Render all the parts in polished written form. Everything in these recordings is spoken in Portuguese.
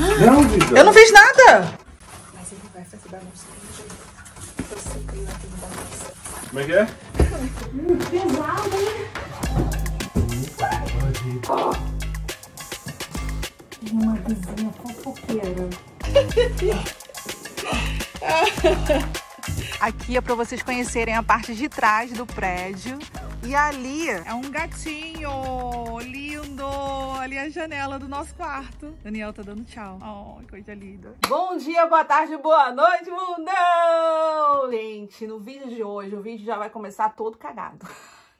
Não, Vida. Eu não fiz nada. Mas ele vai fazer bagunça. Você cria aqui no bagunça. Como é que é? Pesado, hein? Tem uma vizinha fofoqueira. Aqui é pra vocês conhecerem a parte de trás do prédio. E ali é um gatinho lindo. Ali é a janela do nosso quarto. Daniel tá dando tchau. Oh, que coisa linda. Bom dia, boa tarde, boa noite, mundão! Gente, no vídeo de hoje, o vídeo já vai começar todo cagado.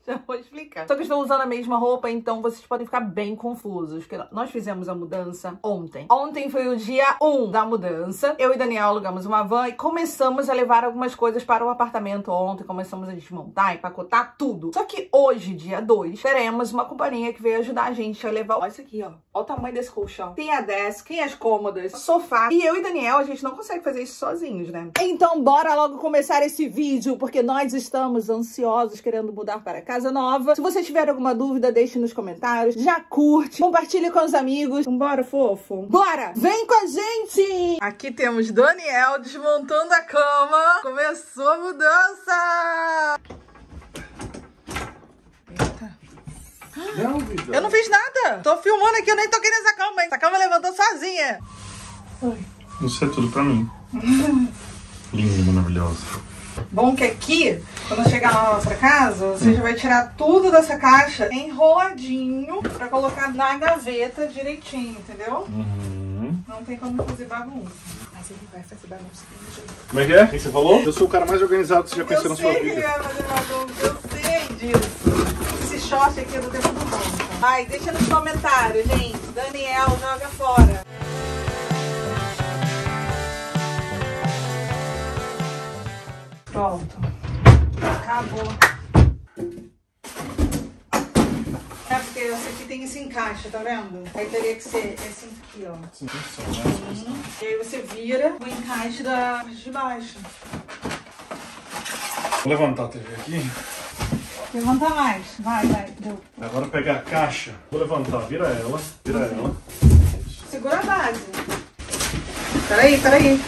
Já vou explicar. Só que estou usando a mesma roupa, então vocês podem ficar bem confusos. Porque nós fizemos a mudança ontem. Ontem foi o dia 1 da mudança. Eu e Daniel alugamos uma van e começamos a levar algumas coisas para o apartamento ontem. Começamos a desmontar, empacotar tudo. Só que hoje, dia 2, teremos uma companhia que veio ajudar a gente a levar... Olha isso aqui, ó. Olha o tamanho desse colchão. Tem a desk, tem as cômodas, sofá. E eu e Daniel, a gente não consegue fazer isso sozinhos, né? Então bora logo começar esse vídeo, porque nós estamos ansiosos querendo mudar para cá. Casa nova. Se você tiver alguma dúvida, deixe nos comentários. Já curte, compartilhe com os amigos. Bora, fofo. Bora! Vem com a gente! Aqui temos Daniel desmontando a cama. Começou a mudança! Eita. Não, Vida. Eu não fiz nada. Tô filmando aqui, eu nem toquei nessa cama, hein? Essa cama levantou sozinha. Oi. Isso é tudo pra mim. Linda, maravilhosa. Bom que aqui, quando chegar lá na nossa casa, você já vai tirar tudo dessa caixa enroladinho pra colocar na gaveta direitinho, entendeu? Uhum. Não tem como fazer bagunça. Mas ele vai fazer bagunça. Como é que é? O que você falou? Eu sou o cara mais organizado que você já conheceu na sua vida. Eu sei que vai fazer bagunça, eu sei disso. Esse short aqui é do tempo do mundo. Ai, deixa nos comentários, gente. Daniel, joga fora. Pronto. Acabou. É porque esse aqui tem esse encaixe, tá vendo? Aí teria que ser esse aqui, ó. E aí você vira o encaixe da parte de baixo. Vou levantar a TV aqui. Levanta mais. Vai, vai. Deu. Agora pegar a caixa. Vou levantar. Vira ela. Vira ela. Segura a base. Peraí, peraí.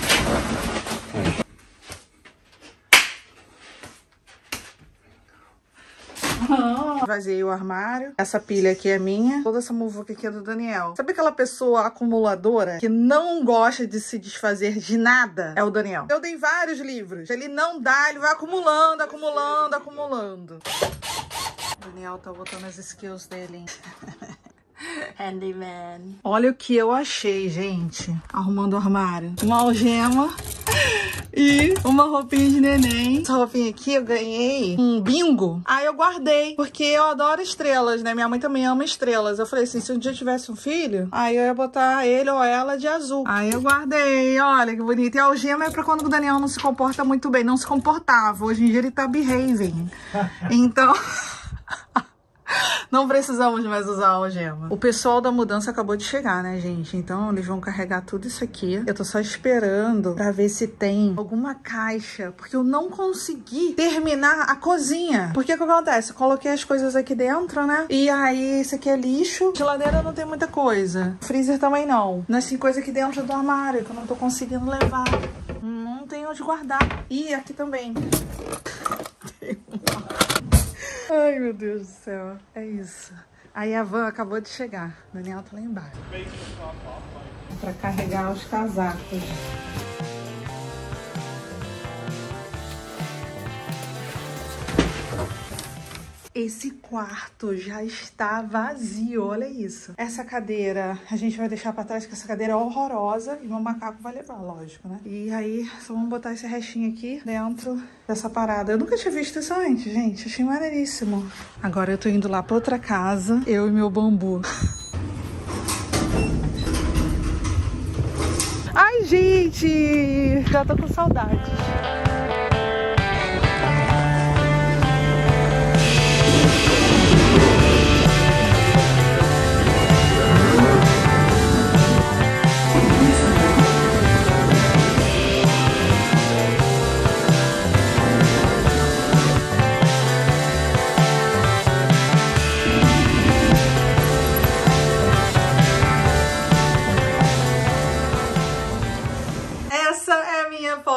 Vazei o armário. Essa pilha aqui é minha. Toda essa muvuca aqui é do Daniel. Sabe aquela pessoa acumuladora que não gosta de se desfazer de nada? É o Daniel. Eu dei vários livros. Ele não dá, ele vai acumulando, acumulando, acumulando. O Daniel tá botando as skills dele, hein? Handyman. Olha o que eu achei, gente. Arrumando o armário. Uma algema. E uma roupinha de neném. Essa roupinha aqui eu ganhei um bingo. Aí eu guardei, porque eu adoro estrelas, né? Minha mãe também ama estrelas. Eu falei assim, se um dia eu tivesse um filho, aí eu ia botar ele ou ela de azul. Aí eu guardei, olha que bonito. E a algema é pra quando o Daniel não se comporta muito bem. Não se comportava, hoje em dia ele tá behaving. Então... Não precisamos mais usar a algema. O pessoal da mudança acabou de chegar, né, gente? Então eles vão carregar tudo isso aqui. Eu tô só esperando pra ver se tem alguma caixa, porque eu não consegui terminar a cozinha. Porque que acontece? Eu coloquei as coisas aqui dentro, né? E aí, isso aqui é lixo. Geladeira não tem muita coisa. Freezer também não. Mas tem coisa aqui dentro do armário que eu não tô conseguindo levar. Não tem onde guardar. E aqui também. Tem uma... Ai, meu Deus do céu. É isso. Aí a van acabou de chegar. O Daniel tá lá embaixo. É pra carregar os casacos. Esse quarto já está vazio, olha isso. Essa cadeira a gente vai deixar pra trás, porque essa cadeira é horrorosa. E meu macaco vai levar, lógico, né? E aí, só vamos botar esse restinho aqui dentro dessa parada. Eu nunca tinha visto isso antes, gente. Achei maneiríssimo. Agora eu tô indo lá pra outra casa, eu e meu bambu. Ai, gente! Já tô com saudade.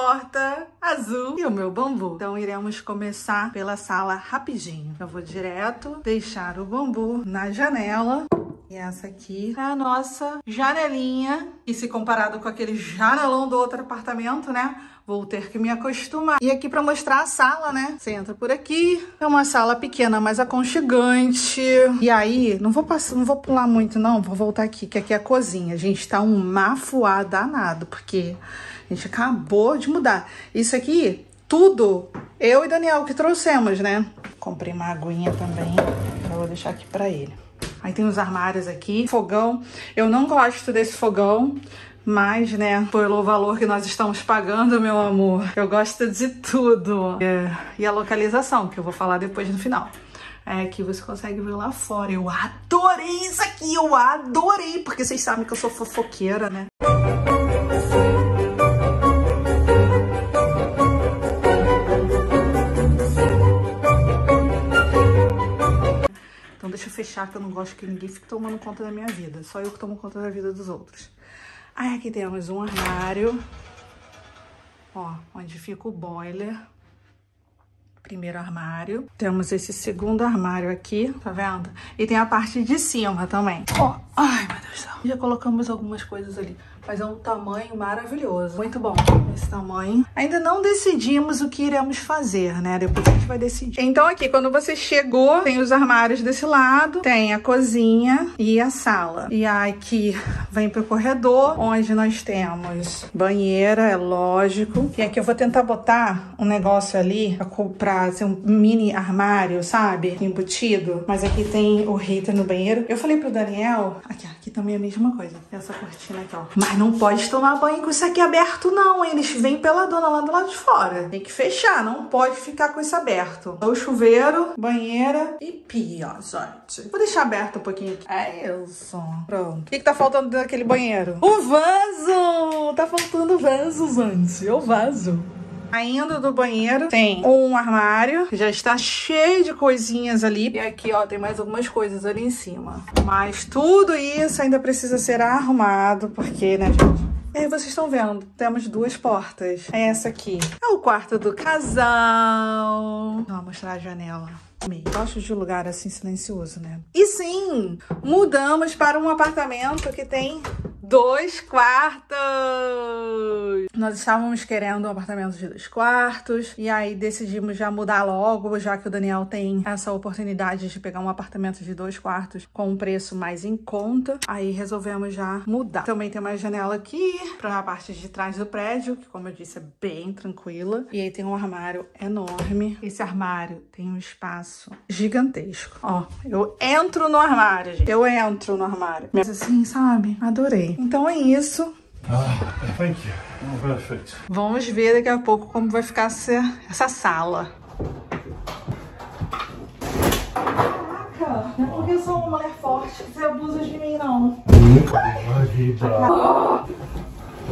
torta azul e o meu bambu. Então iremos começar pela sala rapidinho. Eu vou direto deixar o bambu na janela. E essa aqui é a nossa janelinha. E se comparado com aquele janelão do outro apartamento, né? Vou ter que me acostumar. E aqui pra mostrar a sala, né? Você entra por aqui. É uma sala pequena, mas aconchegante. E aí, não vou pular muito, não. Vou voltar aqui, que aqui é a cozinha. Gente, tá um mafuá danado, porque a gente acabou de mudar. Isso aqui, tudo, eu e Daniel que trouxemos, né? Comprei uma aguinha também. Eu vou deixar aqui pra ele. Aí tem os armários aqui, fogão. Eu não gosto desse fogão, mas, né, pelo valor que nós estamos pagando, meu amor, eu gosto de tudo. E a localização, que eu vou falar depois no final. É que você consegue ver lá fora. Eu adorei isso aqui, eu adorei, porque vocês sabem que eu sou fofoqueira, né? Deixa eu fechar, que eu não gosto que ninguém fique tomando conta da minha vida. Só eu que tomo conta da vida dos outros. Aí aqui temos um armário. Ó, onde fica o boiler. Primeiro armário. Temos esse segundo armário aqui, tá vendo? E tem a parte de cima também. Ó, ai meu Deus do céu. Já colocamos algumas coisas ali. Mas é um tamanho maravilhoso. Muito bom esse tamanho. Ainda não decidimos o que iremos fazer, né? Depois a gente vai decidir. Então aqui, quando você chegou, tem os armários desse lado. Tem a cozinha e a sala. E aqui vem pro corredor, onde nós temos banheira, é lógico. E aqui eu vou tentar botar um negócio ali pra ser um mini armário, sabe? Embutido. Mas aqui tem o heater no banheiro. Eu falei pro Daniel... Aqui também é a mesma coisa. Essa cortina aqui, ó. Mas não pode tomar banho com isso aqui aberto, não. Eles vêm pela dona lá do lado de fora. Tem que fechar, não pode ficar com isso aberto. O chuveiro, banheira e pia, gente. Vou deixar aberto um pouquinho aqui. É isso. Pronto. O que tá faltando daquele banheiro? O vaso! Tá faltando vaso, gente. É o vaso. Ainda do banheiro, tem um armário, já está cheio de coisinhas ali. E aqui, ó, tem mais algumas coisas ali em cima. Mas tudo isso ainda precisa ser arrumado, porque, né, gente? E aí vocês estão vendo, temos duas portas. Essa aqui é o quarto do casal. Vou mostrar a janela. Gosto de lugar assim silencioso, né? E sim, mudamos para um apartamento que tem... 2 quartos! Nós estávamos querendo um apartamento de 2 quartos, e aí decidimos já mudar logo, já que o Daniel tem essa oportunidade de pegar um apartamento de 2 quartos com um preço mais em conta. Aí resolvemos já mudar. Também tem uma janela aqui, pra parte de trás do prédio, que como eu disse, é bem tranquila. E aí tem um armário enorme. Esse armário tem um espaço gigantesco. Ó, eu entro no armário, gente. Eu entro no armário. Mas assim, sabe? Adorei. Então é isso. Ah, thank you. Perfect. Vamos ver daqui a pouco como vai ficar essa sala. Caraca, não é porque eu sou uma mulher forte que você abusa de mim, não.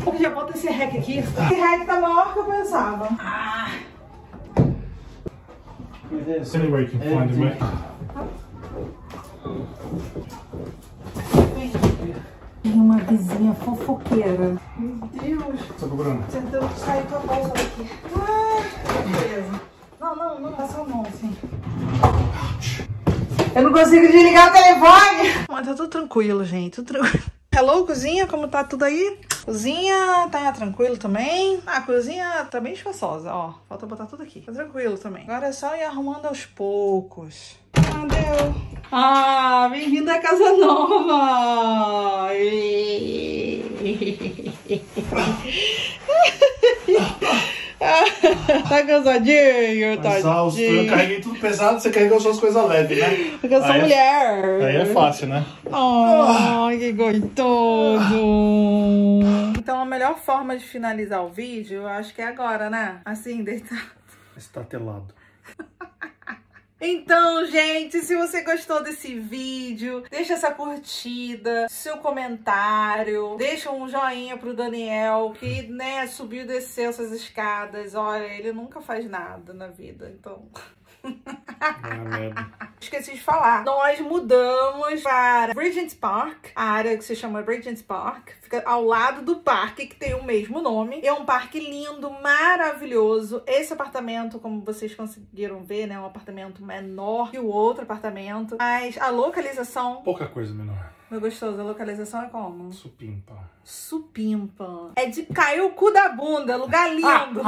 Porque já bota esse rack aqui. Esse rack tá maior que eu pensava. Ah. Anyway, you can find me. Uma vizinha fofoqueira. Meu Deus. Tô procurando. Você deu que sair tua bolsa daqui. Ah, beleza. Não, não, não passa a mão assim. Eu não consigo desligar o telefone. Mas tá tudo tranquilo, gente. Tudo tranquilo. Hello, cozinha. Como tá tudo aí? Cozinha tá tranquilo também. A cozinha tá bem espaçosa, ó. Falta botar tudo aqui. Tá tranquilo também. Agora é só ir arrumando aos poucos. Adeus. Ah, bem-vindo à casa nova! Tá cansadinho, tá? Eu carreguei tudo pesado, você carregou só as coisas leves, né? Porque eu sou mulher. Aí é fácil, né? Oh, que gostoso! Então a melhor forma de finalizar o vídeo, eu acho que é agora, né? Assim, deitado. Estatelado. Então, gente, se você gostou desse vídeo, deixa essa curtida, seu comentário, deixa um joinha pro Daniel, que, né, subiu e desceu essas escadas. Olha, ele nunca faz nada na vida, então... Esqueci de falar. Nós mudamos para Bridget Park, a área que se chama Bridget Park. Fica ao lado do parque que tem o mesmo nome. É um parque lindo, maravilhoso. Esse apartamento, como vocês conseguiram ver, né? É um apartamento menor que o outro apartamento. Mas a localização... pouca coisa menor. Meu gostoso, a localização é como? Supimpa. Supimpa. É de cair o cu da bunda, lugar lindo.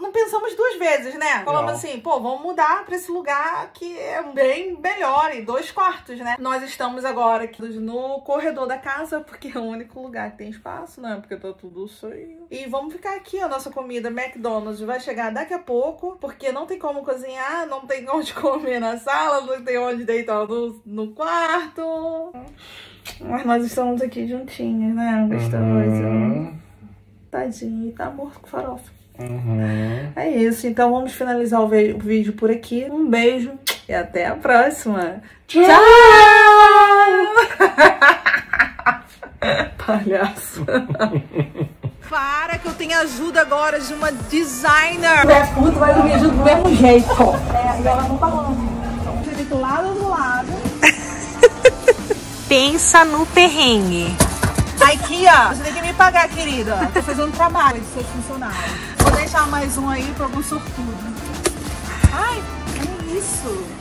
Não pensamos duas vezes, né? Falamos assim, pô, vamos mudar pra esse lugar que é bem melhor, e 2 quartos, né? Nós estamos agora aqui no corredor da casa, porque é o único lugar que tem espaço, né? Porque tá tudo cheio. E vamos ficar aqui, a nossa comida McDonald's vai chegar daqui a pouco, porque não tem como cozinhar, não tem onde comer na sala, não tem onde deitar no quarto. Mas nós estamos aqui juntinhos, né? Gostoso. Uhum. Tadinho, tá morto com farofa. Uhum. É isso, então vamos finalizar o vídeo por aqui. Um beijo e até a próxima. Tchau! Tchau! Palhaço. Para que eu tenho ajuda agora de uma designer. Tu é puta, mas eu me ajudo do mesmo jeito. É, e ela não falou. Escrito lado do lado. Pensa no perrengue. Aqui, ó, você tem que me pagar, querida. Tô fazendo trabalho de seus funcionários. Vou deixar mais um aí pra algum sortudo. Ai, é isso.